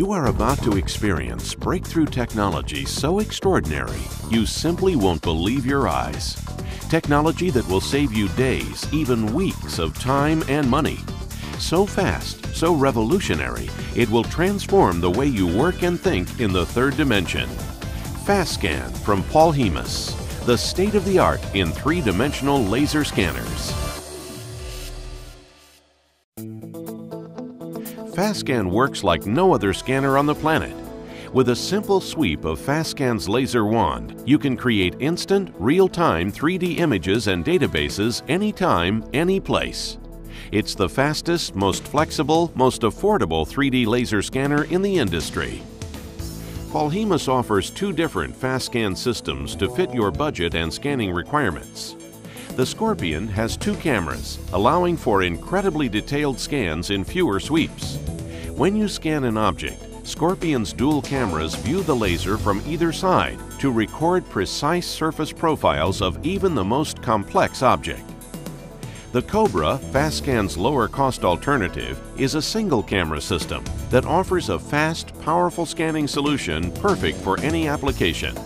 You are about to experience breakthrough technology so extraordinary, you simply won't believe your eyes. Technology that will save you days, even weeks of time and money. So fast, so revolutionary, it will transform the way you work and think in the third dimension. FastScan from Polhemus, the state-of-the-art in three-dimensional laser scanners. FastScan works like no other scanner on the planet. With a simple sweep of FastScan's laser wand, you can create instant, real-time 3D images and databases anytime, any place. It's the fastest, most flexible, most affordable 3D laser scanner in the industry. Polhemus offers two different FastScan systems to fit your budget and scanning requirements. The Scorpion has two cameras, allowing for incredibly detailed scans in fewer sweeps. When you scan an object, Scorpion's dual cameras view the laser from either side to record precise surface profiles of even the most complex object. The Cobra, FastScan's lower-cost alternative, is a single-camera system that offers a fast, powerful scanning solution perfect for any application.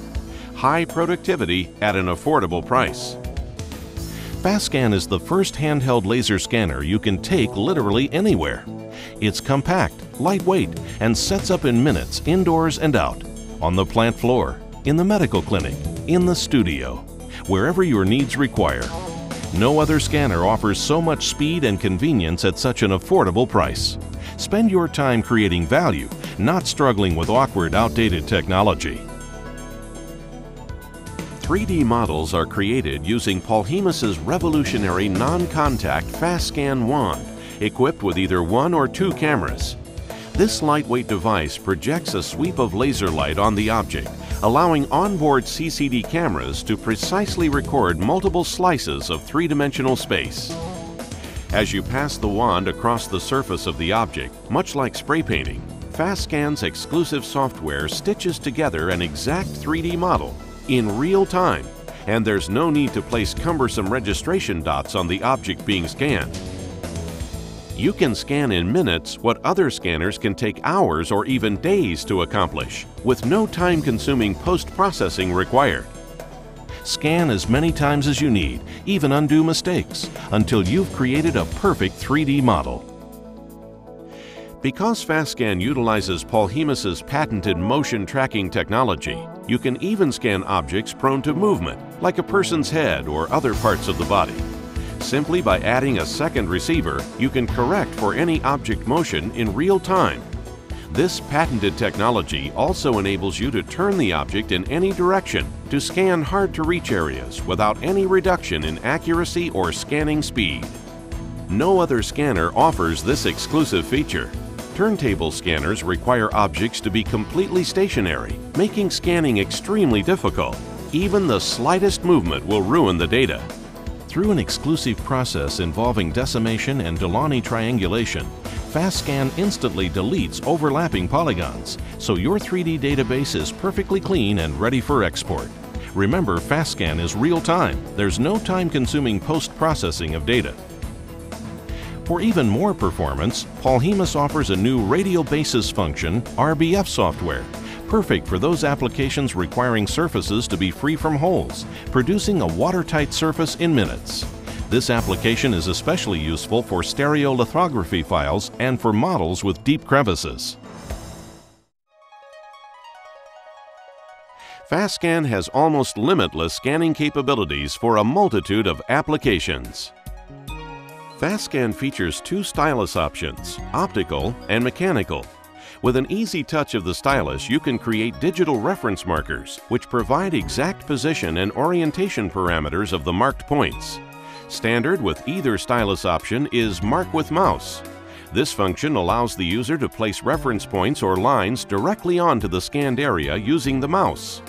High productivity at an affordable price. FastScan is the first handheld laser scanner you can take literally anywhere. It's compact, lightweight, and sets up in minutes indoors and out, on the plant floor, in the medical clinic, in the studio, wherever your needs require. No other scanner offers so much speed and convenience at such an affordable price. Spend your time creating value, not struggling with awkward, outdated technology. 3D models are created using Polhemus's revolutionary non-contact FastScan wand, equipped with either one or two cameras. This lightweight device projects a sweep of laser light on the object, allowing onboard CCD cameras to precisely record multiple slices of three-dimensional space. As you pass the wand across the surface of the object, much like spray painting, FastScan's exclusive software stitches together an exact 3D model in real time, and there's no need to place cumbersome registration dots on the object being scanned. You can scan in minutes what other scanners can take hours or even days to accomplish, with no time-consuming post-processing required. Scan as many times as you need, even undo mistakes, until you've created a perfect 3D model. Because FastScan utilizes Polhemus's patented motion tracking technology, you can even scan objects prone to movement, like a person's head or other parts of the body. Simply by adding a second receiver, you can correct for any object motion in real time. This patented technology also enables you to turn the object in any direction to scan hard-to-reach areas without any reduction in accuracy or scanning speed. No other scanner offers this exclusive feature. Turntable scanners require objects to be completely stationary, making scanning extremely difficult. Even the slightest movement will ruin the data. Through an exclusive process involving decimation and Delaunay triangulation, FastScan instantly deletes overlapping polygons, so your 3D database is perfectly clean and ready for export. Remember, FastScan is real-time. There's no time-consuming post-processing of data. For even more performance, Polhemus offers a new radial basis function, RBF software, perfect for those applications requiring surfaces to be free from holes, producing a watertight surface in minutes. This application is especially useful for stereolithography files and for models with deep crevices. FastScan has almost limitless scanning capabilities for a multitude of applications. FastScan features two stylus options, optical and mechanical. With an easy touch of the stylus, you can create digital reference markers, which provide exact position and orientation parameters of the marked points. Standard with either stylus option is Mark with Mouse. This function allows the user to place reference points or lines directly onto the scanned area using the mouse.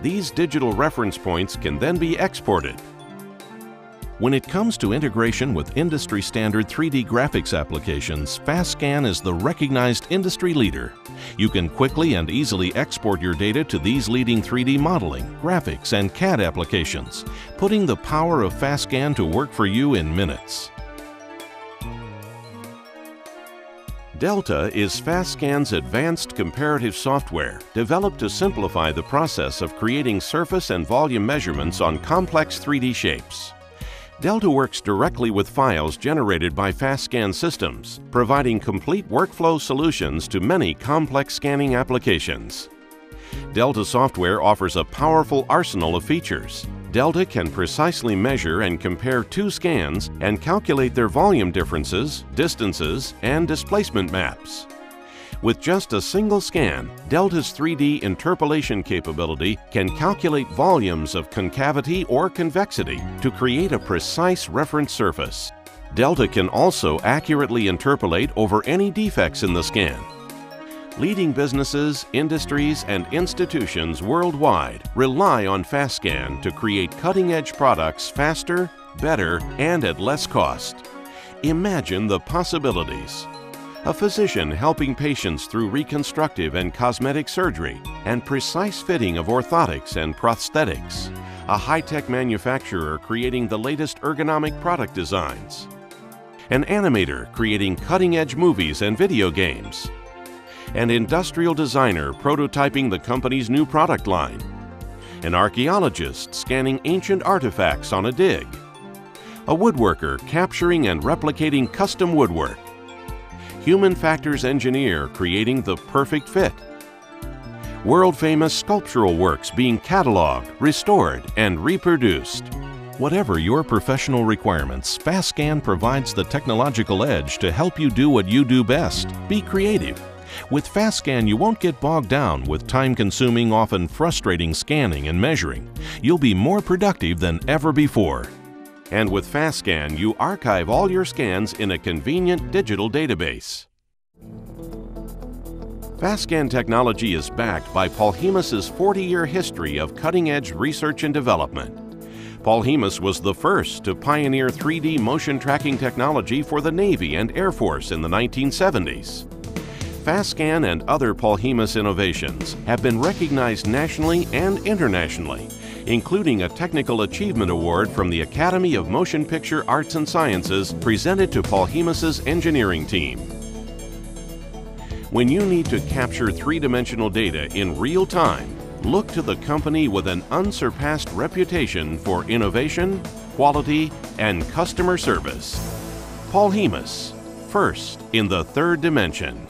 These digital reference points can then be exported. When it comes to integration with industry-standard 3D graphics applications, FastScan is the recognized industry leader. You can quickly and easily export your data to these leading 3D modeling, graphics, and CAD applications, putting the power of FastScan to work for you in minutes. Delta is FastScan's advanced comparative software developed to simplify the process of creating surface and volume measurements on complex 3D shapes. Delta works directly with files generated by FastScan systems, providing complete workflow solutions to many complex scanning applications. Delta software offers a powerful arsenal of features. Delta can precisely measure and compare two scans and calculate their volume differences, distances, and displacement maps. With just a single scan, Delta's 3D interpolation capability can calculate volumes of concavity or convexity to create a precise reference surface. Delta can also accurately interpolate over any defects in the scan. Leading businesses, industries, and institutions worldwide rely on FastScan to create cutting-edge products faster, better, and at less cost. Imagine the possibilities. A physician helping patients through reconstructive and cosmetic surgery and precise fitting of orthotics and prosthetics. A high-tech manufacturer creating the latest ergonomic product designs. An animator creating cutting-edge movies and video games. An industrial designer prototyping the company's new product line, an archaeologist scanning ancient artifacts on a dig, a woodworker capturing and replicating custom woodwork, human factors engineer creating the perfect fit, world-famous sculptural works being cataloged, restored, and reproduced. Whatever your professional requirements, FastScan provides the technological edge to help you do what you do best. Be creative. With FastScan, you won't get bogged down with time-consuming, often frustrating scanning and measuring. You'll be more productive than ever before. And with FastScan, you archive all your scans in a convenient digital database. FastScan technology is backed by Polhemus's 40-year history of cutting-edge research and development. Polhemus was the first to pioneer 3D motion tracking technology for the Navy and Air Force in the 1970s. FastScan and other Polhemus innovations have been recognized nationally and internationally, including a Technical Achievement Award from the Academy of Motion Picture Arts and Sciences presented to Polhemus's engineering team. When you need to capture three-dimensional data in real time, look to the company with an unsurpassed reputation for innovation, quality, and customer service. Polhemus, first in the third dimension.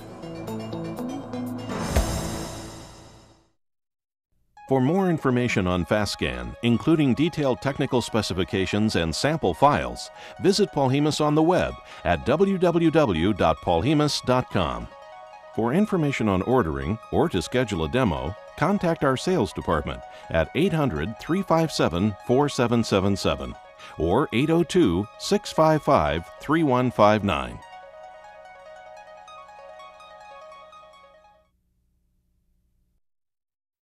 For more information on FastScan, including detailed technical specifications and sample files, visit Polhemus on the web at www.polhemus.com. For information on ordering or to schedule a demo, contact our sales department at 800-357-4777 or 802-655-3159.